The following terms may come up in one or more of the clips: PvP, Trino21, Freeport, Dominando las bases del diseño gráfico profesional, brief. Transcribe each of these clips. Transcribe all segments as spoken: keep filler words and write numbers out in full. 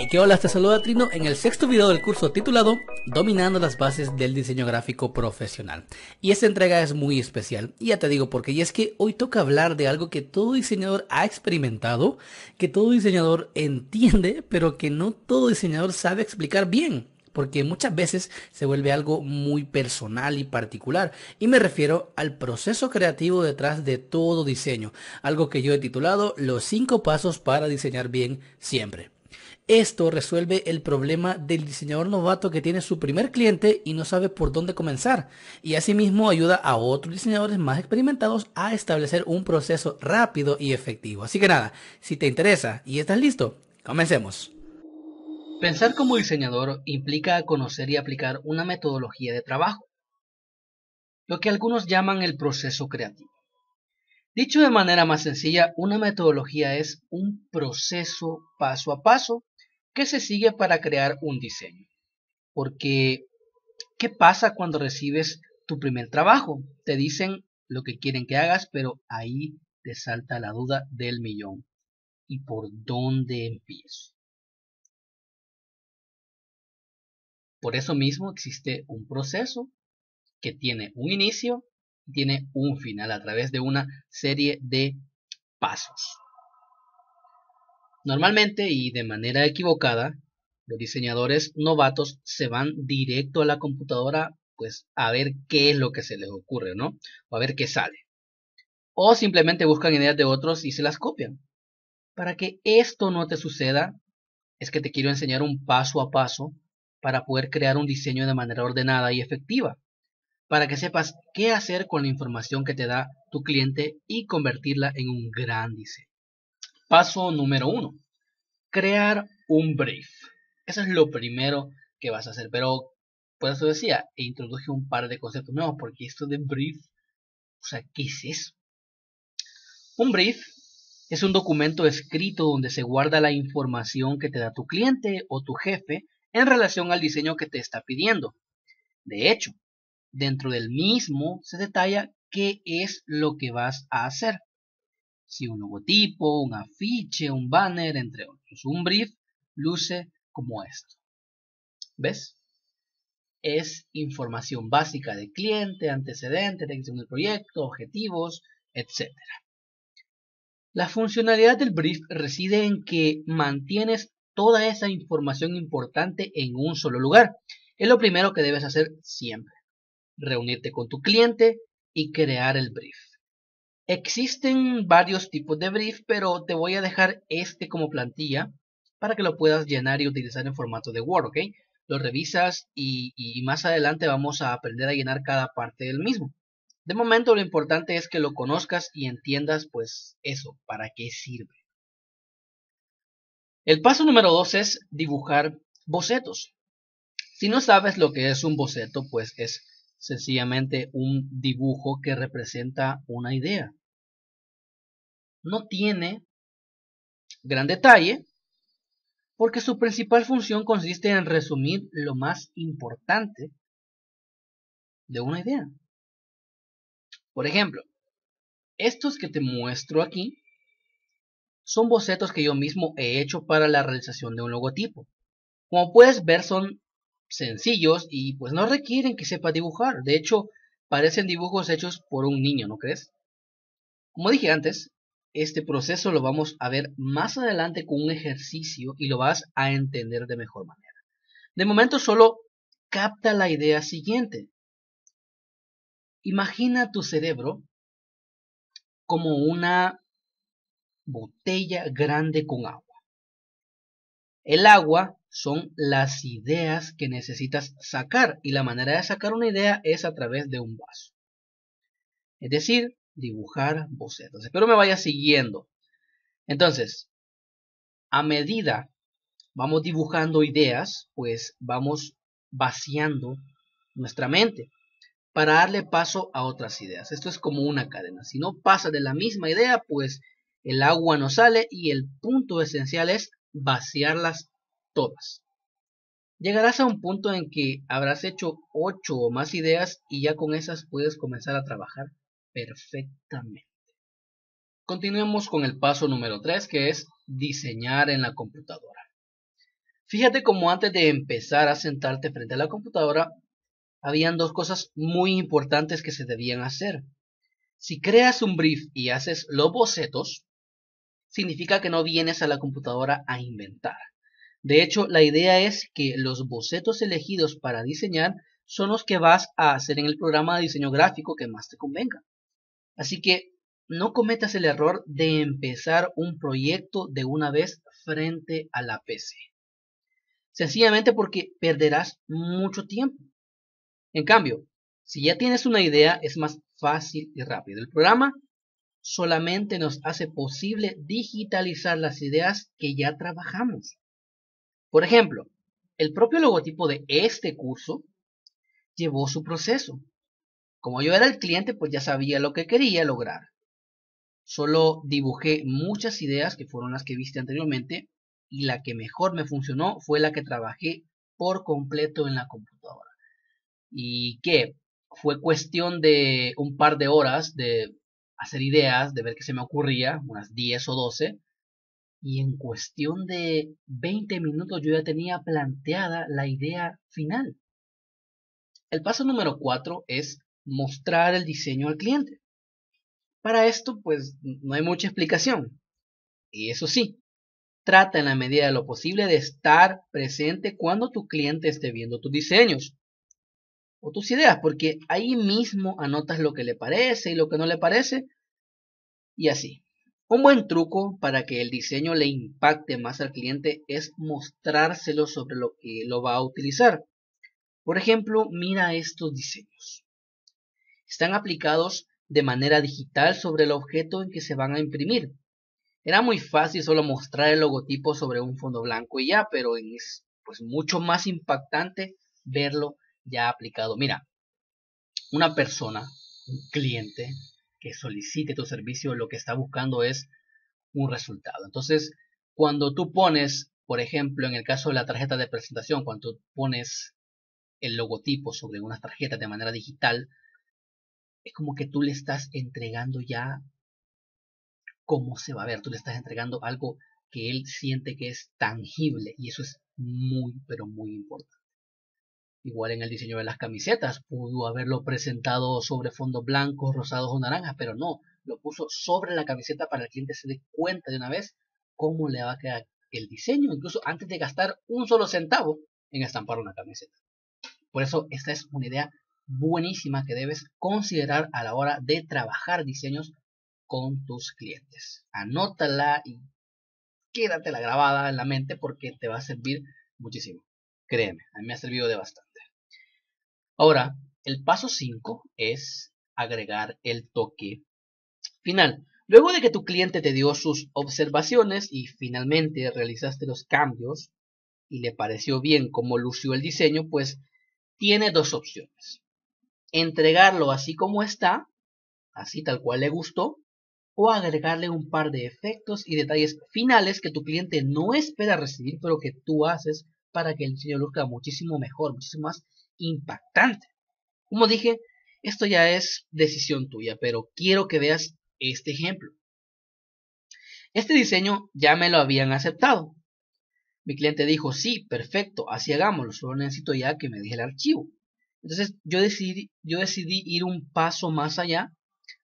Hey, ¿qué hola? Te saluda Trino en el sexto video del curso titulado Dominando las bases del diseño gráfico profesional. Y esta entrega es muy especial, y ya te digo por qué. Y es que hoy toca hablar de algo que todo diseñador ha experimentado, que todo diseñador entiende, pero que no todo diseñador sabe explicar bien, porque muchas veces se vuelve algo muy personal y particular. Y me refiero al proceso creativo detrás de todo diseño, algo que yo he titulado Los cinco pasos para diseñar bien siempre. Esto resuelve el problema del diseñador novato que tiene su primer cliente y no sabe por dónde comenzar. Y asimismo ayuda a otros diseñadores más experimentados a establecer un proceso rápido y efectivo. Así que nada, si te interesa y estás listo, comencemos. Pensar como diseñador implica conocer y aplicar una metodología de trabajo, lo que algunos llaman el proceso creativo. Dicho de manera más sencilla, una metodología es un proceso paso a paso que se sigue para crear un diseño. Porque, ¿qué pasa cuando recibes tu primer trabajo? Te dicen lo que quieren que hagas, pero ahí te salta la duda del millón. ¿Y por dónde empiezo? Por eso mismo existe un proceso que tiene un inicio, tiene un final a través de una serie de pasos. Normalmente y de manera equivocada, los diseñadores novatos se van directo a la computadora pues a ver qué es lo que se les ocurre, ¿no? O a ver qué sale. O simplemente buscan ideas de otros y se las copian. Para que esto no te suceda, es que te quiero enseñar un paso a paso para poder crear un diseño de manera ordenada y efectiva, para que sepas qué hacer con la información que te da tu cliente y convertirla en un gran diseño. Paso número uno. Crear un brief. Eso es lo primero que vas a hacer. Pero por eso decía, introduje un par de conceptos nuevos, porque esto de brief, o sea, ¿qué es eso? Un brief es un documento escrito donde se guarda la información que te da tu cliente o tu jefe en relación al diseño que te está pidiendo. De hecho, dentro del mismo se detalla qué es lo que vas a hacer. Si un logotipo, un afiche, un banner, entre otros. Un brief luce como esto. ¿Ves? Es información básica del cliente, antecedentes, dirección del proyecto, objetivos, etcétera. La funcionalidad del brief reside en que mantienes toda esa información importante en un solo lugar. Es lo primero que debes hacer siempre. Reunirte con tu cliente y crear el brief. Existen varios tipos de brief, pero te voy a dejar este como plantilla para que lo puedas llenar y utilizar en formato de Word, ¿ok? Lo revisas y, y más adelante vamos a aprender a llenar cada parte del mismo. De momento lo importante es que lo conozcas y entiendas pues eso, para qué sirve. El paso número dos es dibujar bocetos. Si no sabes lo que es un boceto, pues es sencillamente un dibujo que representa una idea. No tiene gran detalle porque su principal función consiste en resumir lo más importante de una idea. Por ejemplo, estos que te muestro aquí son bocetos que yo mismo he hecho para la realización de un logotipo. Como puedes ver, son sencillos y pues no requieren que sepas dibujar. De hecho, parecen dibujos hechos por un niño, ¿no crees? Como dije antes, este proceso lo vamos a ver más adelante con un ejercicio y lo vas a entender de mejor manera. De momento solo capta la idea siguiente. Imagina tu cerebro como una botella grande con agua. El agua son las ideas que necesitas sacar, y la manera de sacar una idea es a través de un vaso. Es decir, dibujar bocetos. Espero me vayas siguiendo. Entonces, a medida vamos dibujando ideas, pues vamos vaciando nuestra mente para darle paso a otras ideas. Esto es como una cadena. Si no pasa de la misma idea, pues el agua no sale, y el punto esencial es vaciarlas todas. Llegarás a un punto en que habrás hecho ocho o más ideas y ya con esas puedes comenzar a trabajar perfectamente. Continuemos con el paso número tres, que es diseñar en la computadora. Fíjate cómo antes de empezar a sentarte frente a la computadora, habían dos cosas muy importantes que se debían hacer. Si creas un brief y haces los bocetos, significa que no vienes a la computadora a inventar. De hecho, la idea es que los bocetos elegidos para diseñar son los que vas a hacer en el programa de diseño gráfico que más te convenga. Así que no cometas el error de empezar un proyecto de una vez frente a la P C. Sencillamente porque perderás mucho tiempo. En cambio, si ya tienes una idea, es más fácil y rápido. El programa solamente nos hace posible digitalizar las ideas que ya trabajamos. Por ejemplo, el propio logotipo de este curso llevó su proceso. Como yo era el cliente, pues ya sabía lo que quería lograr. Solo dibujé muchas ideas que fueron las que viste anteriormente y la que mejor me funcionó fue la que trabajé por completo en la computadora. Y que fue cuestión de un par de horas de hacer ideas, de ver qué se me ocurría, unas diez o doce, y en cuestión de veinte minutos yo ya tenía planteada la idea final. El paso número cuatro es mostrar el diseño al cliente. Para esto, pues, no hay mucha explicación. Y eso sí, trata en la medida de lo posible de estar presente cuando tu cliente esté viendo tus diseños o tus ideas, porque ahí mismo anotas lo que le parece y lo que no le parece, y así. Un buen truco para que el diseño le impacte más al cliente es mostrárselo sobre lo que lo va a utilizar. Por ejemplo, mira estos diseños. Están aplicados de manera digital sobre el objeto en que se van a imprimir. Era muy fácil solo mostrar el logotipo sobre un fondo blanco y ya, pero es pues mucho más impactante verlo ya aplicado. Mira, una persona, un cliente que solicite tu servicio, lo que está buscando es un resultado. Entonces, cuando tú pones, por ejemplo, en el caso de la tarjeta de presentación, cuando tú pones el logotipo sobre unas tarjetas de manera digital, es como que tú le estás entregando ya cómo se va a ver. Tú le estás entregando algo que él siente que es tangible, y eso es muy, pero muy importante. Igual en el diseño de las camisetas, pudo haberlo presentado sobre fondos blancos, rosados o naranjas, pero no, lo puso sobre la camiseta para que el cliente se dé cuenta de una vez cómo le va a quedar el diseño, incluso antes de gastar un solo centavo en estampar una camiseta. Por eso esta es una idea buenísima que debes considerar a la hora de trabajar diseños con tus clientes. Anótala y quédatela grabada en la mente porque te va a servir muchísimo. Créeme, a mí me ha servido de bastante. Ahora, el paso cinco es agregar el toque final. Luego de que tu cliente te dio sus observaciones y finalmente realizaste los cambios y le pareció bien cómo lució el diseño, pues tiene dos opciones. Entregarlo así como está, así tal cual le gustó, o agregarle un par de efectos y detalles finales que tu cliente no espera recibir, pero que tú haces para que el diseño luzca muchísimo mejor, muchísimo más impactante. Como dije, esto ya es decisión tuya, pero quiero que veas este ejemplo. Este diseño ya me lo habían aceptado. Mi cliente dijo, sí, perfecto, así hagámoslo, solo necesito ya que me deje el archivo. Entonces yo decidí, yo decidí ir un paso más allá,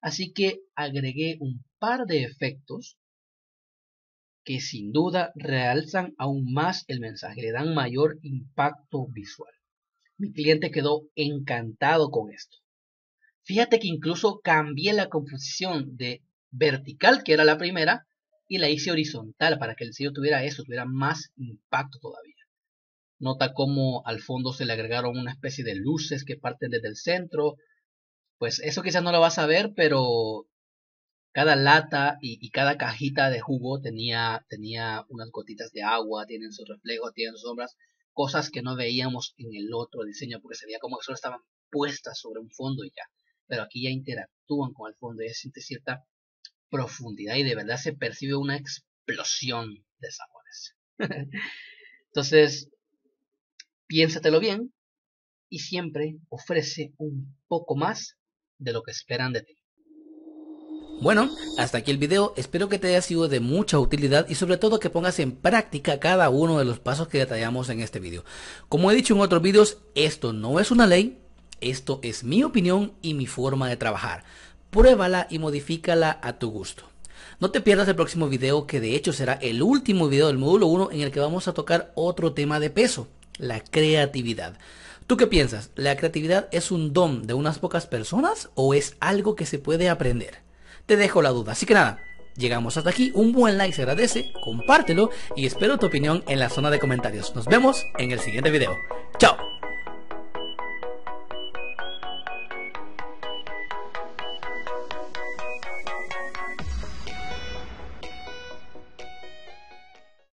así que agregué un par de efectos que sin duda realzan aún más el mensaje, le dan mayor impacto visual. Mi cliente quedó encantado con esto. Fíjate que incluso cambié la composición de vertical, que era la primera, y la hice horizontal para que el diseño tuviera eso, tuviera más impacto todavía. Nota cómo al fondo se le agregaron una especie de luces que parten desde el centro. Pues eso quizás no lo vas a ver, pero cada lata y, y cada cajita de jugo tenía, tenía unas gotitas de agua, tienen sus reflejos, tienen sombras, cosas que no veíamos en el otro diseño porque se veía como que solo estaban puestas sobre un fondo y ya. Pero aquí ya interactúan con el fondo y se siente cierta profundidad y de verdad se percibe una explosión de sabores. Entonces, piénsatelo bien y siempre ofrece un poco más de lo que esperan de ti. Bueno, hasta aquí el video, espero que te haya sido de mucha utilidad y sobre todo que pongas en práctica cada uno de los pasos que detallamos en este video. Como he dicho en otros videos, esto no es una ley, esto es mi opinión y mi forma de trabajar. Pruébala y modifícala a tu gusto. No te pierdas el próximo video, que de hecho será el último video del módulo uno, en el que vamos a tocar otro tema de peso, la creatividad. ¿Tú qué piensas? ¿La creatividad es un don de unas pocas personas o es algo que se puede aprender? Te dejo la duda. Así que nada, llegamos hasta aquí. Un buen like se agradece, compártelo y espero tu opinión en la zona de comentarios. Nos vemos en el siguiente video. ¡Chao!